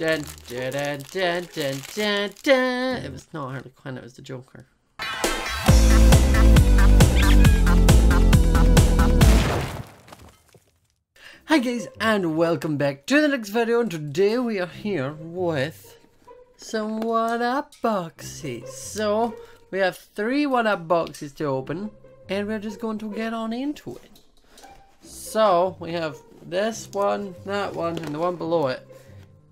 Dun, dun, dun, dun, dun, dun, dun. It was not Harley Quinn, it was the Joker. Hi guys, and welcome back to the next video, and today we are here with some One Up boxes. So, we have 3 One Up boxes to open, and we're just going to get on into it. So, we have this one, that one, and the one below it.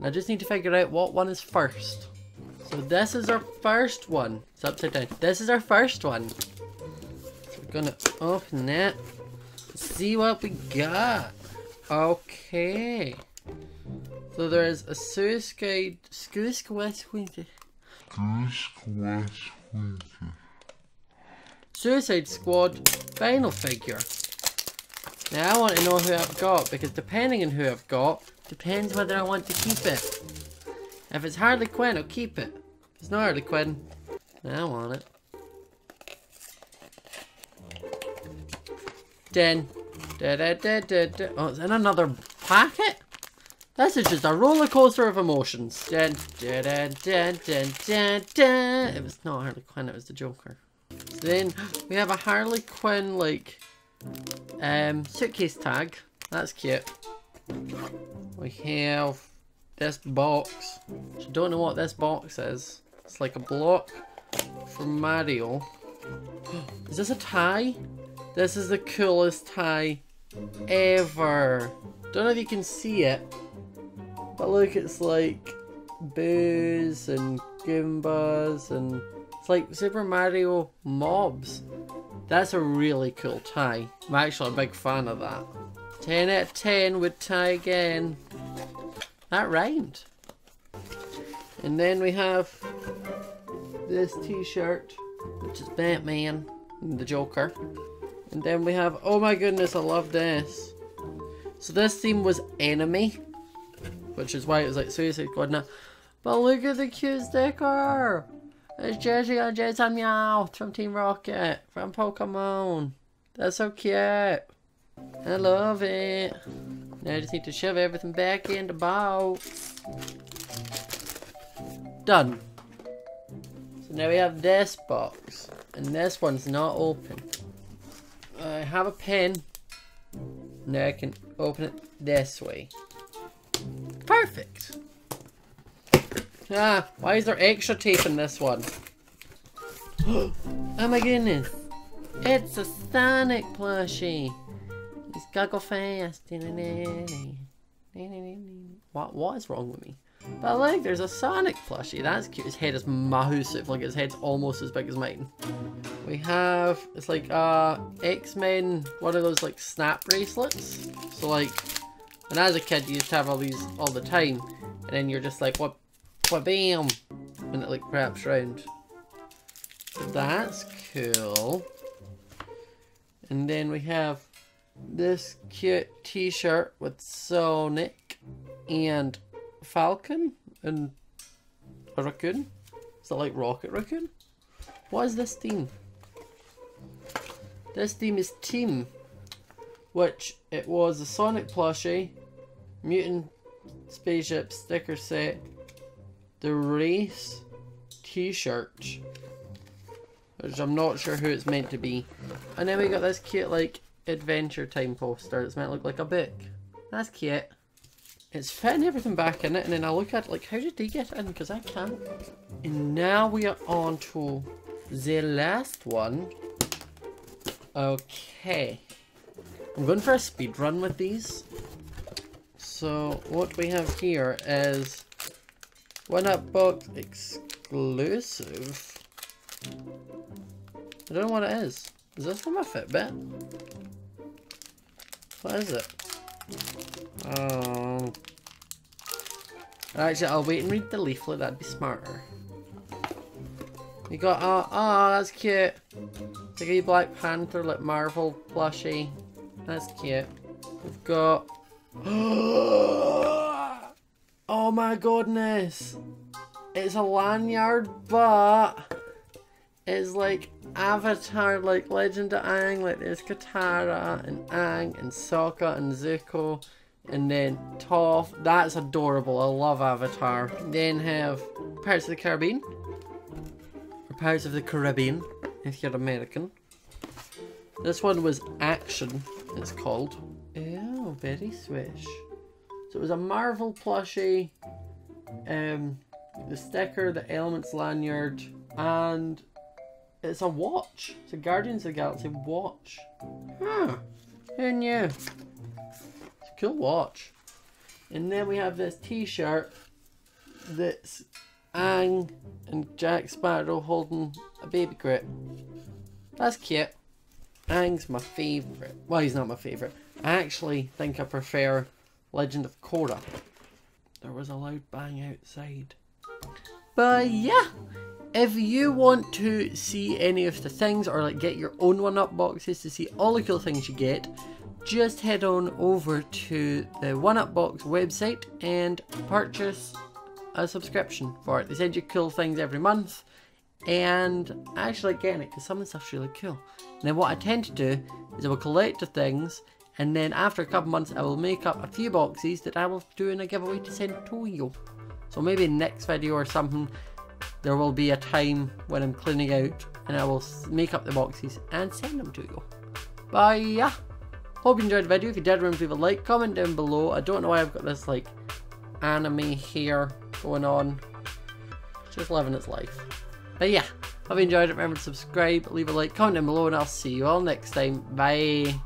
I just need to figure out what one is first. So this is our first one. It's upside down. This is our first one. So we're gonna open it. See what we got. Okay. So there is a Suicide Squad final figure. Now I want to know who I've got, because depending on who I've got, depends whether I want to keep it. If it's Harley Quinn, I'll keep it. If it's not Harley Quinn, I want it. Then, oh, is that another packet? This is just a roller coaster of emotions. Then, it was not Harley Quinn, it was the Joker. So then we have a Harley Quinn like suitcase tag. That's cute. We have this box, which I don't know what this box is. It's like a block from Mario. Is this a tie? This is the coolest tie ever. Don't know if you can see it, but look, it's like boos and Goombas, and it's like Super Mario mobs. That's a really cool tie. I'm actually a big fan of that. 10 out of 10 would tie again. That rhymed. And then we have this t-shirt, which is Batman and the Joker. And then we have, oh my goodness, I love this. So this theme was enemy, which is why it was like Suicide Squad now. But look at the cute sticker. It's Jessie and James and Meowth from Team Rocket, from Pokemon. That's so cute. I love it. Now I just need to shove everything back in the box. Done. So now we have this box, and this one's not open. I have a pen. Now I can open it this way. Perfect. Ah, why is there extra tape in this one? Oh my goodness. It's a Sonic plushie. He's gotta go fast. What is wrong with me? But look, there's a Sonic plushie. That's cute. His head is massive. Like, his head's almost as big as mine. We have, it's like X-Men, one of those like snap bracelets. So like, when I was a kid, you used to have all these all the time, and then you're just like, what, bam, when it like wraps round. That's cool. And then we have this cute t-shirt with Sonic and Falcon and a raccoon. Is that like Rocket Raccoon? What is this theme? This theme is Team, which it was a Sonic plushie, mutant spaceship sticker set, the race t-shirt, which I'm not sure who it's meant to be. And then we got this cute like Adventure Time poster. It's meant to look like a book. That's cute. It's fitting everything back in it, and then I look at it like, how did they get in? Because I can't. And now we are on to the last one. Okay. I'm going for a speed run with these. So what we have here is One Up box exclusive. I don't know what it is. Is this from a Fitbit? What is it? Oh. Actually, I'll wait and read the leaflet. That'd be smarter. We got, oh, that's cute. It's like a Black Panther, like Marvel plushie. That's cute. We've got, oh my goodness. It's a lanyard, but it's like Avatar, like Legend of Aang, like there's Katara and Aang and Sokka and Zuko And then Toph. That's adorable. I love Avatar. Then have Pirates of the Caribbean. Or Pirates of the Caribbean, if you're American. This one was Action, it's called. Oh, very swish. So it was a Marvel plushie. The sticker, the Elements lanyard, and it's a watch. It's a Guardians of the Galaxy watch. Huh. Who knew? It's a cool watch. And then we have this t-shirt that's Aang and Jack Sparrow holding a baby grip. That's cute. Aang's my favourite. Well, he's not my favourite. I actually think I prefer Legend of Korra. There was a loud bang outside. But yeah, if you want to see any of the things or like get your own One Up boxes to see all the cool things you get, just head on over to the One Up box website and purchase a subscription for it. They send you cool things every month and I actually like getting it because some of the stuff's really cool. And then what I tend to do is I will collect the things and then after a couple months I will make up a few boxes that I will do in a giveaway to send to you. So maybe next video or something, there will be a time when I'm cleaning out and I will make up the boxes and send them to you. Bye! Yeah. Hope you enjoyed the video. If you did, remember to leave a like, comment down below. I don't know why I've got this like anime hair going on. It's just living its life. But yeah, hope you enjoyed it. Remember to subscribe, leave a like, comment down below and I'll see you all next time. Bye!